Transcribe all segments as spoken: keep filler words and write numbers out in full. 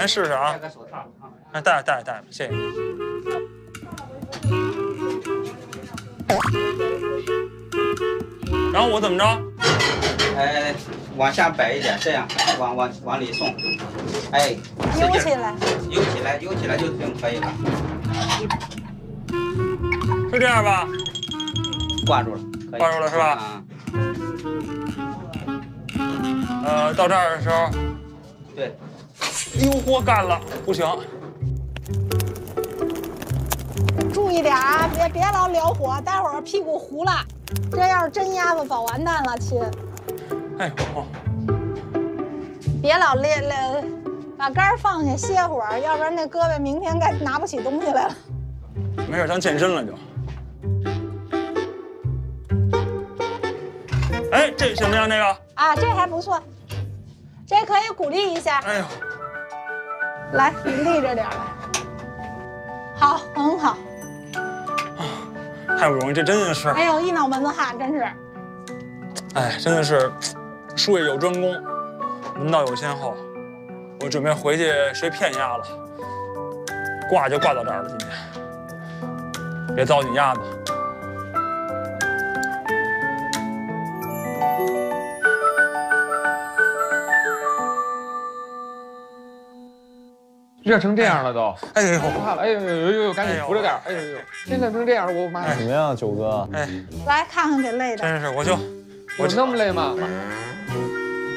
先试试啊。戴个手套啊。哎，戴戴戴，谢谢。然后我怎么着？哎，往下摆一点，这样往往往里送。哎，悠起来，悠起来，悠起来就挺可以了。是这样吧？挂住了，挂住了是吧？啊。 呃，到这儿的时候，对，溜锅干了不行，注意点啊，别别老燎火，待会儿屁股糊了。这要是真鸭子早完蛋了，亲。哎，我、哦、别老练练，把杆放下歇会儿，要不然那胳膊明天该拿不起东西来了。没事，咱健身了就。哎，这怎么样？那个？ 啊，这还不错，这可以鼓励一下。哎呦，来，你立着点来。好，很好。啊，太不容易，这真的是。哎呦，一脑门子汗，真是。哎，真的是，术业有专攻，门道有先后。我准备回去学片鸭了，挂就挂到这儿了，今天，别糟践鸭子。 热成这样了都，哎呦，不怕了，哎呦呦呦呦，赶紧扶着点，哎呦呦，真热成这样，我妈呀！怎么样，九哥？哎，来看看给累的，真是，我就我那么累吗？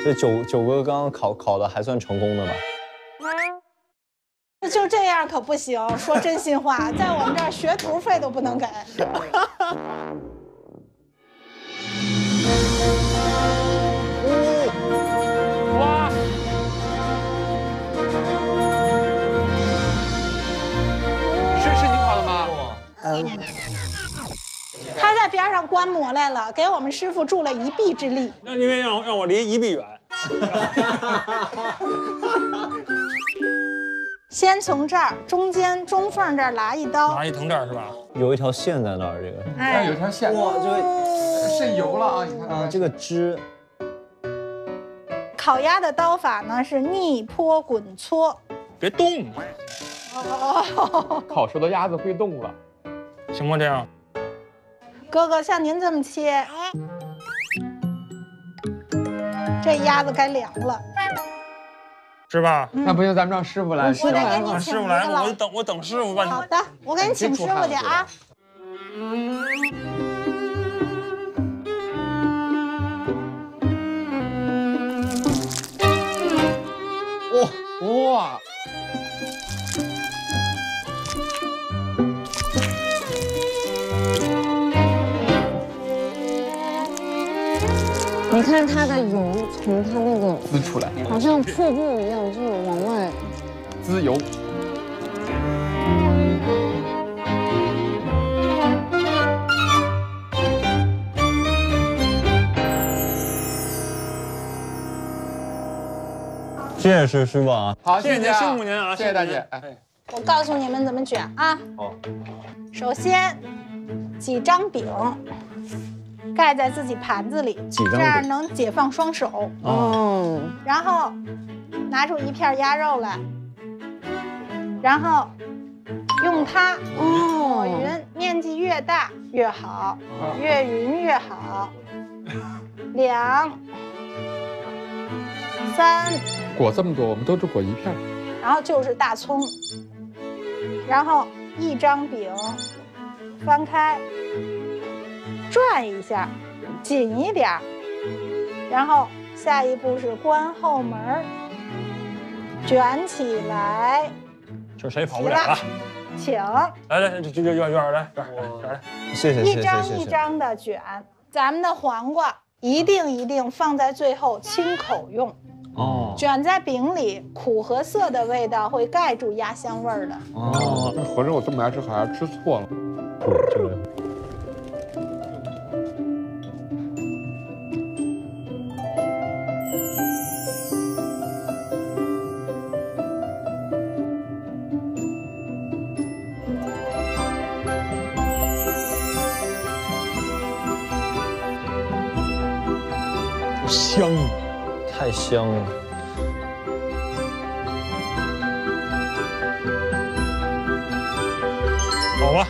这九九哥刚刚考考的还算成功的吧？就这样可不行，说真心话，在我们这儿学徒费都不能给。他在边上观摩来了，给我们师傅助了一臂之力。那因为让我让我离一臂远。先从这儿中间中缝这儿拿一刀，拿一疼这儿是吧？有一条线在那儿，这个哎，有一条线，哇，这个渗油了啊！你看啊，这个汁。烤鸭的刀法呢是逆坡滚搓，别动。哦，烤熟的鸭子会动了。 行吗？这样，哥哥，像您这么切，这鸭子该凉了，是吧？那不行，咱们让师傅来。我得给你请师傅来，我等我等师傅吧。好的，我给你请师傅去啊。哇哇！ 你看它的油从它那个滋出来，好像瀑布一样，就往外滋油。谢谢师师傅啊！好，谢谢您，辛苦您啊！谢谢大姐。哎，我告诉你们怎么卷啊！好，首先几张饼。 盖在自己盘子里，这样能解放双手。哦。然后拿出一片鸭肉来，然后用它抹匀，面积越大越好，越匀越好。两、三。裹这么多，我们都只裹一片。然后就是大葱，然后一张饼翻开。 转一下，紧一点，然后下一步是关后门，卷起来。这谁跑不了了？请来来，这这这卷卷来卷卷来，谢谢谢谢。一张一张的卷，咱们的黄瓜一定一定放在最后清口用。哦。卷在饼里，苦和涩的味道会盖住鸭香味儿的。哦，那合着我这么爱吃烤鸭吃错了。这个。 香，太香了！好啊。